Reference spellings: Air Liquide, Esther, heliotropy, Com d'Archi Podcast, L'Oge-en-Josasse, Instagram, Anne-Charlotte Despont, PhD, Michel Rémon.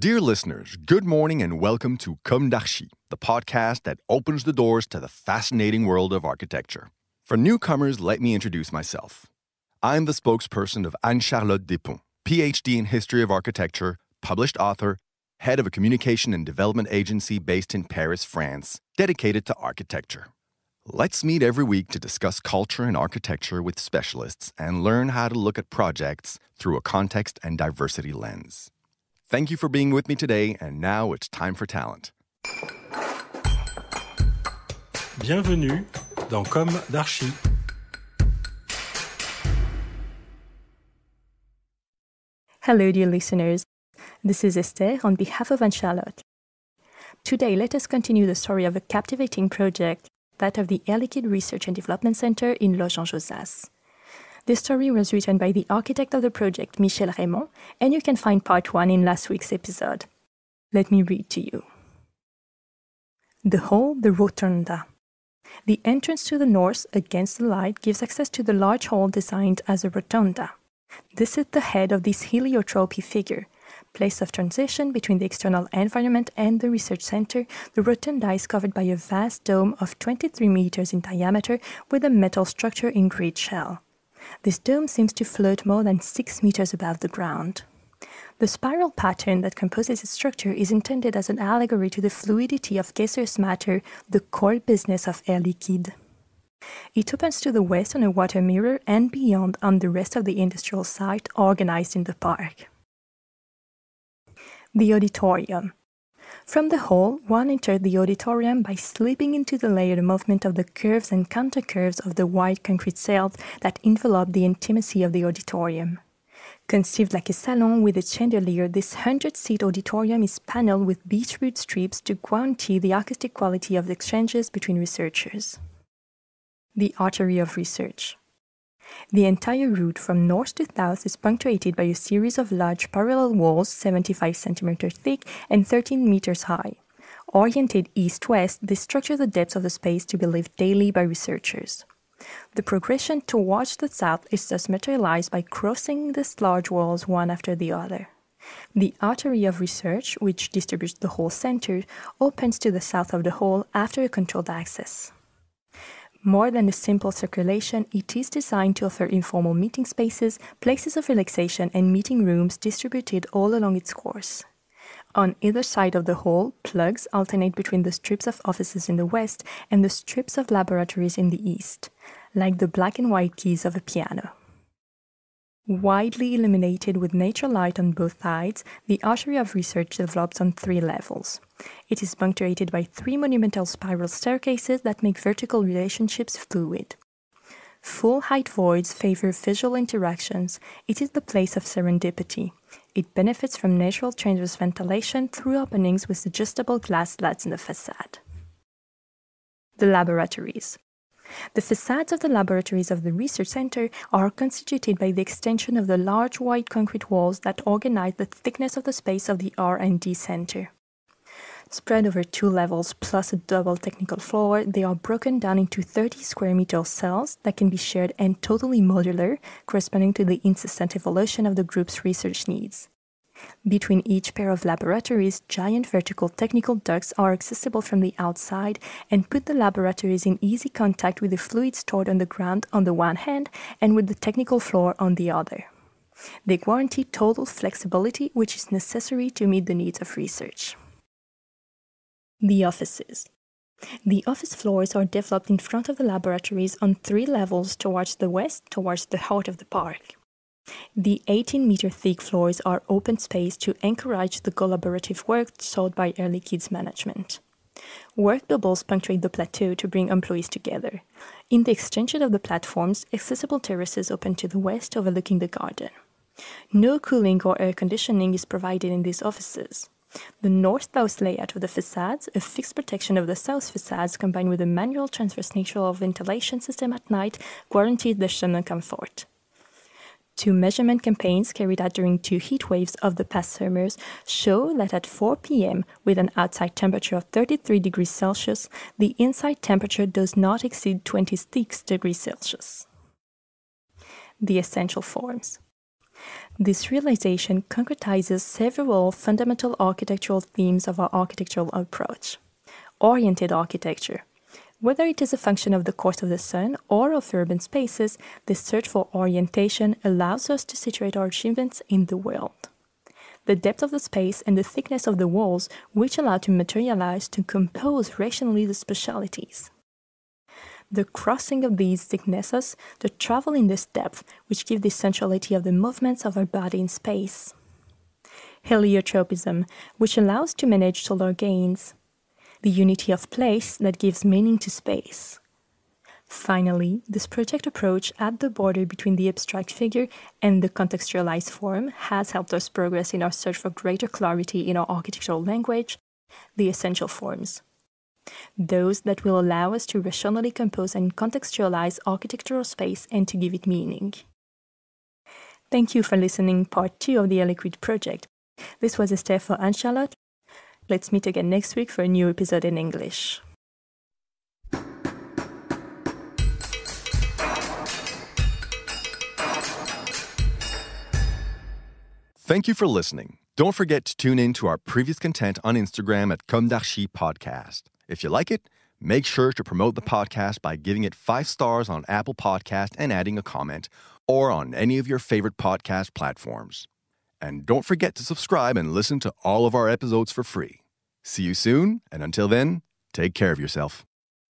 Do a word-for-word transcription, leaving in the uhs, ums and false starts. Dear listeners, good morning and welcome to Com d'Archi, the podcast that opens the doors to the fascinating world of architecture. For newcomers, let me introduce myself. I'm the spokesperson of Anne-Charlotte Despont, P H D in History of Architecture, published author, head of a communication and development agency based in Paris, France, dedicated to architecture. Let's meet every week to discuss culture and architecture with specialists and learn how to look at projects through a context and diversity lens. Thank you for being with me today, and now it's time for talent. Bienvenue dans Com d'Archi. Hello, dear listeners. This is Esther on behalf of Anne-Charlotte. Today, let us continue the story of a captivating project, that of the Air Liquide Research and Development Center in L'Oge-en-Josasse. This story was written by the architect of the project, Michel Rémon, and you can find part one in last week's episode. Let me read to you. The hall, the Rotunda. The entrance to the north, against the light, gives access to the large hall designed as a rotunda. This is the head of this heliotropy figure. Place of transition between the external environment and the research center, the rotunda is covered by a vast dome of twenty-three meters in diameter with a metal structure in grid shell. This dome seems to float more than six meters above the ground. The spiral pattern that composes its structure is intended as an allegory to the fluidity of gaseous matter, the core business of Air Liquide. It opens to the west on a water mirror and beyond on the rest of the industrial site organized in the park. The auditorium. From the hall, one entered the auditorium by slipping into the layered movement of the curves and counter-curves of the white concrete cells that envelop the intimacy of the auditorium. Conceived like a salon with a chandelier, this hundred-seat auditorium is paneled with beechwood strips to guarantee the acoustic quality of the exchanges between researchers. The artery of research. The entire route from north to south is punctuated by a series of large parallel walls seventy-five centimeters thick and thirteen meters high. Oriented east-west, they structure the depths of the space to be lived daily by researchers. The progression towards the south is thus materialized by crossing these large walls one after the other. The artery of research, which distributes the whole center, opens to the south of the hall after a controlled access. More than a simple circulation, it is designed to offer informal meeting spaces, places of relaxation, and meeting rooms distributed all along its course. On either side of the hall, plugs alternate between the strips of offices in the west and the strips of laboratories in the east, like the black and white keys of a piano. Widely illuminated with nature light on both sides, the artery of research develops on three levels. It is punctuated by three monumental spiral staircases that make vertical relationships fluid. Full-height voids favor visual interactions. It is the place of serendipity. It benefits from natural transverse ventilation through openings with adjustable glass slats in the facade. The laboratories. The facades of the laboratories of the research center are constituted by the extension of the large white concrete walls that organize the thickness of the space of the R and D center. Spread over two levels plus a double technical floor, they are broken down into thirty square meter cells that can be shared and totally modular, corresponding to the incessant evolution of the group's research needs. Between each pair of laboratories, giant vertical technical ducts are accessible from the outside and put the laboratories in easy contact with the fluid stored on the ground on the one hand and with the technical floor on the other. They guarantee total flexibility, which is necessary to meet the needs of research. The offices. The office floors are developed in front of the laboratories on three levels towards the west, towards the heart of the park. The eighteen meter thick floors are open space to encourage the collaborative work sought by Air Liquide's management. Work bubbles punctuate the plateau to bring employees together. In the extension of the platforms, accessible terraces open to the west overlooking the garden. No cooling or air conditioning is provided in these offices. The north-south layout of the facades, a fixed protection of the south facades combined with a manual transverse nature of ventilation system at night, guarantees the summer comfort. Two measurement campaigns carried out during two heat waves of the past summers show that at four p.m., with an outside temperature of thirty-three degrees Celsius, the inside temperature does not exceed twenty-six degrees Celsius. The essential forms. This realization concretizes several fundamental architectural themes of our architectural approach. Oriented architecture. Whether it is a function of the course of the sun or of urban spaces, this search for orientation allows us to situate our achievements in the world. The depth of the space and the thickness of the walls, which allow to materialize to compose rationally the specialities. The crossing of these thicknesses, the travel in this depth, which give the centrality of the movements of our body in space. Heliotropism, which allows to manage solar gains. The unity of place that gives meaning to space. Finally, this project approach at the border between the abstract figure and the contextualized form has helped us progress in our search for greater clarity in our architectural language, the essential forms. Those that will allow us to rationally compose and contextualize architectural space and to give it meaning. Thank you for listening part two of the Air Liquide project. This was Esther for Anne-Charlotte. Let's meet again next week for a new episode in English. Thank you for listening. Don't forget to tune in to our previous content on Instagram at Com d'Archi Podcast. If you like it, make sure to promote the podcast by giving it five stars on Apple Podcast and adding a comment, or on any of your favorite podcast platforms. And don't forget to subscribe and listen to all of our episodes for free. See you soon, and until then, take care of yourself.